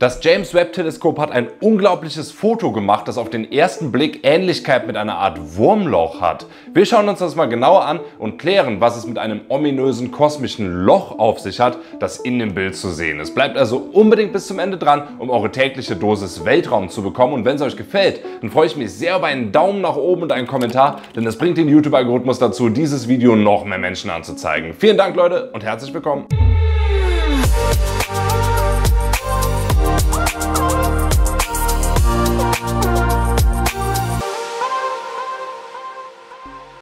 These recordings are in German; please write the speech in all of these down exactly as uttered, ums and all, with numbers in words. Das James Webb Teleskop hat ein unglaubliches Foto gemacht, das auf den ersten Blick Ähnlichkeit mit einer Art Wurmloch hat. Wir schauen uns das mal genauer an und klären, was es mit einem ominösen kosmischen Loch auf sich hat, das in dem Bild zu sehen ist. Bleibt also unbedingt bis zum Ende dran, um eure tägliche Dosis Weltraum zu bekommen. Und wenn es euch gefällt, dann freue ich mich sehr über einen Daumen nach oben und einen Kommentar, denn das bringt den YouTube-Algorithmus dazu, dieses Video noch mehr Menschen anzuzeigen. Vielen Dank, Leute, und herzlich willkommen!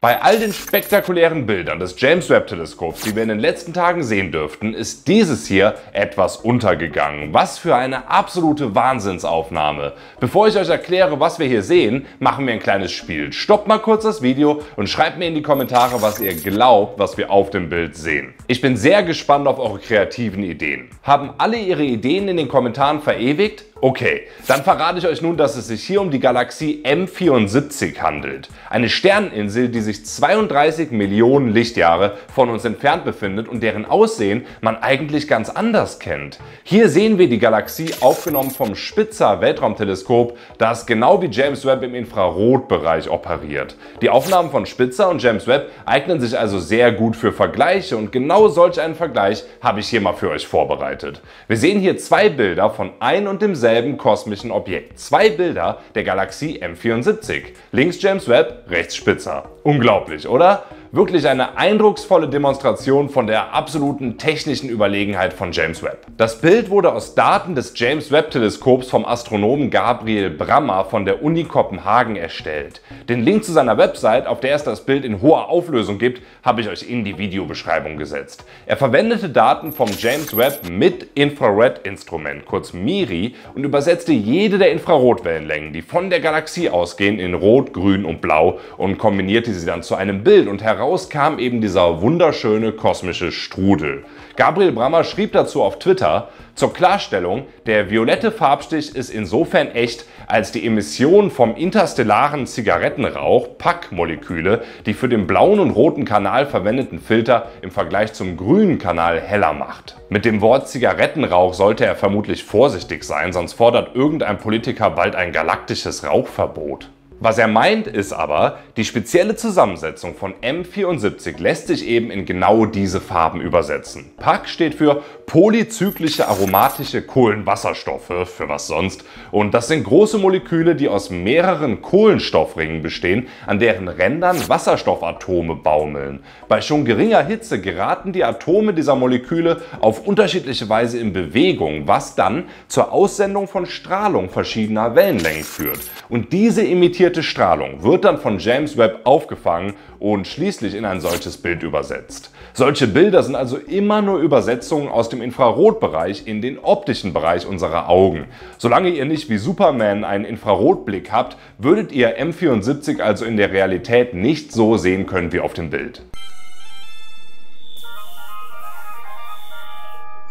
Bei all den spektakulären Bildern des James Webb Teleskops, die wir in den letzten Tagen sehen dürften, ist dieses hier etwas untergegangen. Was für eine absolute Wahnsinnsaufnahme. Bevor ich euch erkläre, was wir hier sehen, machen wir ein kleines Spiel. Stoppt mal kurz das Video und schreibt mir in die Kommentare, was ihr glaubt, was wir auf dem Bild sehen. Ich bin sehr gespannt auf eure kreativen Ideen. Haben alle ihre Ideen in den Kommentaren verewigt? Okay, dann verrate ich euch nun, dass es sich hier um die Galaxie M vierundsiebzig handelt. Eine Sterninsel, die sich zweiunddreißig Millionen Lichtjahre von uns entfernt befindet und deren Aussehen man eigentlich ganz anders kennt. Hier sehen wir die Galaxie, aufgenommen vom Spitzer Weltraumteleskop, das genau wie James Webb im Infrarotbereich operiert. Die Aufnahmen von Spitzer und James Webb eignen sich also sehr gut für Vergleiche und genau solch einen Vergleich habe ich hier mal für euch vorbereitet. Wir sehen hier zwei Bilder von ein und demselben kosmischen Objekt. Zwei Bilder der Galaxie M vierundsiebzig. Links James Webb, rechts Spitzer. Unglaublich, oder? Wirklich eine eindrucksvolle Demonstration von der absoluten technischen Überlegenheit von James Webb. Das Bild wurde aus Daten des James Webb Teleskops vom Astronomen Gabriel Brammer von der Uni Kopenhagen erstellt. Den Link zu seiner Website, auf der es das Bild in hoher Auflösung gibt, habe ich euch in die Videobeschreibung gesetzt. Er verwendete Daten vom James Webb mit Infrared-Instrument, kurz MIRI, und übersetzte jede der Infrarotwellenlängen, die von der Galaxie ausgehen, in Rot, Grün und Blau und kombinierte sie dann zu einem Bild, und heraus Daraus kam eben dieser wunderschöne kosmische Strudel. Gabriel Brammer schrieb dazu auf Twitter: Zur Klarstellung, der violette Farbstich ist insofern echt, als die Emission vom interstellaren Zigarettenrauch P A K-Moleküle die für den blauen und roten Kanal verwendeten Filter im Vergleich zum grünen Kanal heller macht. Mit dem Wort Zigarettenrauch sollte er vermutlich vorsichtig sein, sonst fordert irgendein Politiker bald ein galaktisches Rauchverbot. Was er meint, ist aber, die spezielle Zusammensetzung von M vierundsiebzig lässt sich eben in genau diese Farben übersetzen. P A K steht für Polyzyklische Aromatische Kohlenwasserstoffe, für was sonst, und das sind große Moleküle, die aus mehreren Kohlenstoffringen bestehen, an deren Rändern Wasserstoffatome baumeln. Bei schon geringer Hitze geraten die Atome dieser Moleküle auf unterschiedliche Weise in Bewegung, was dann zur Aussendung von Strahlung verschiedener Wellenlängen führt. Und diese emittiert Die Strahlung wird dann von James Webb aufgefangen und schließlich in ein solches Bild übersetzt. Solche Bilder sind also immer nur Übersetzungen aus dem Infrarotbereich in den optischen Bereich unserer Augen. Solange ihr nicht wie Superman einen Infrarotblick habt, würdet ihr M vierundsiebzig also in der Realität nicht so sehen können wie auf dem Bild.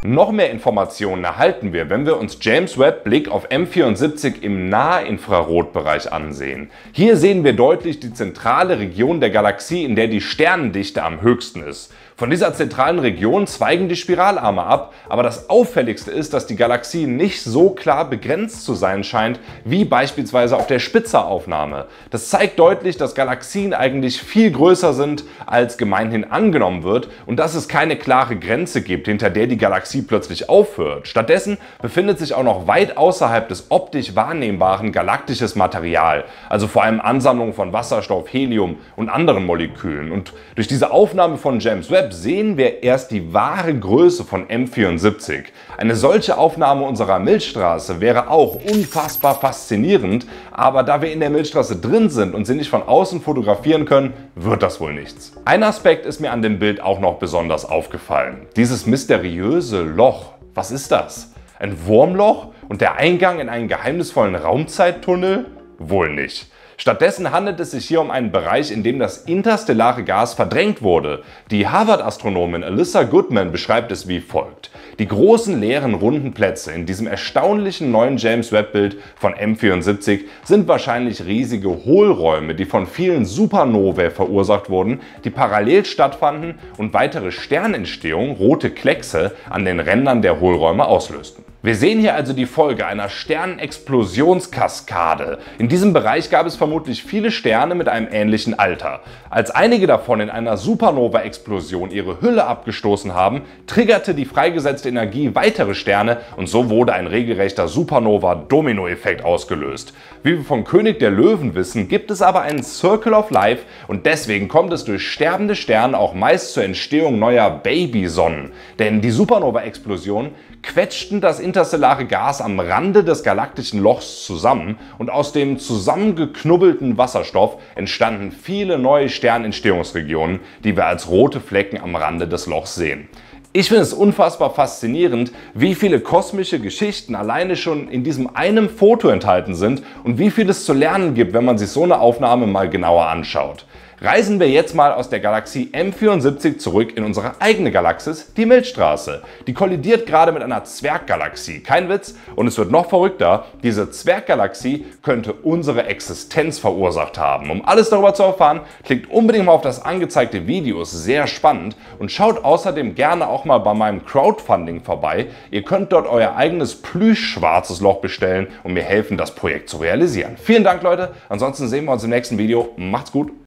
Noch mehr Informationen erhalten wir, wenn wir uns James Webb Blick auf M vierundsiebzig im Nahinfrarotbereich ansehen. Hier sehen wir deutlich die zentrale Region der Galaxie, in der die Sternendichte am höchsten ist. Von dieser zentralen Region zweigen die Spiralarme ab, aber das Auffälligste ist, dass die Galaxie nicht so klar begrenzt zu sein scheint, wie beispielsweise auf der Spitzeraufnahme. Das zeigt deutlich, dass Galaxien eigentlich viel größer sind, als gemeinhin angenommen wird, und dass es keine klare Grenze gibt, hinter der die Galaxie plötzlich aufhört. Stattdessen befindet sich auch noch weit außerhalb des optisch wahrnehmbaren galaktisches Material, also vor allem Ansammlungen von Wasserstoff, Helium und anderen Molekülen. Und durch diese Aufnahme von James Webb sehen wir erst die wahre Größe von M vierundsiebzig. Eine solche Aufnahme unserer Milchstraße wäre auch unfassbar faszinierend, aber da wir in der Milchstraße drin sind und sie nicht von außen fotografieren können, wird das wohl nichts. Ein Aspekt ist mir an dem Bild auch noch besonders aufgefallen: dieses mysteriöse Loch. Was ist das? Ein Wurmloch und der Eingang in einen geheimnisvollen Raumzeittunnel? Wohl nicht. Stattdessen handelt es sich hier um einen Bereich, in dem das interstellare Gas verdrängt wurde. Die Harvard-Astronomin Alyssa Goodman beschreibt es wie folgt. Die großen leeren runden Plätze in diesem erstaunlichen neuen James-Webb-Bild von M vierundsiebzig sind wahrscheinlich riesige Hohlräume, die von vielen Supernovae verursacht wurden, die parallel stattfanden und weitere Sternentstehungen, rote Kleckse, an den Rändern der Hohlräume auslösten. Wir sehen hier also die Folge einer Sternenexplosionskaskade. In diesem Bereich gab es vermutlich viele Sterne mit einem ähnlichen Alter. Als einige davon in einer Supernova-Explosion ihre Hülle abgestoßen haben, triggerte die freigesetzte Energie weitere Sterne und so wurde ein regelrechter Supernova-Domino-Effekt ausgelöst. Wie wir von König der Löwen wissen, gibt es aber einen Circle of Life und deswegen kommt es durch sterbende Sterne auch meist zur Entstehung neuer Babysonnen. Denn die Supernova-Explosion quetschten das interstellare Gas am Rande des galaktischen Lochs zusammen und aus dem zusammengeknubbelten Wasserstoff entstanden viele neue Sternentstehungsregionen, die wir als rote Flecken am Rande des Lochs sehen. Ich finde es unfassbar faszinierend, wie viele kosmische Geschichten alleine schon in diesem einem Foto enthalten sind und wie viel es zu lernen gibt, wenn man sich so eine Aufnahme mal genauer anschaut. Reisen wir jetzt mal aus der Galaxie M vierundsiebzig zurück in unsere eigene Galaxis, die Milchstraße. Die kollidiert gerade mit einer Zwerggalaxie, kein Witz, und es wird noch verrückter, diese Zwerggalaxie könnte unsere Existenz verursacht haben. Um alles darüber zu erfahren, klickt unbedingt mal auf das angezeigte Video, ist sehr spannend und schaut außerdem gerne auch mal bei meinem Crowdfunding vorbei. Ihr könnt dort euer eigenes Plüsch-schwarzes Loch bestellen und mir helfen, das Projekt zu realisieren. Vielen Dank, Leute, ansonsten sehen wir uns im nächsten Video. Macht's gut!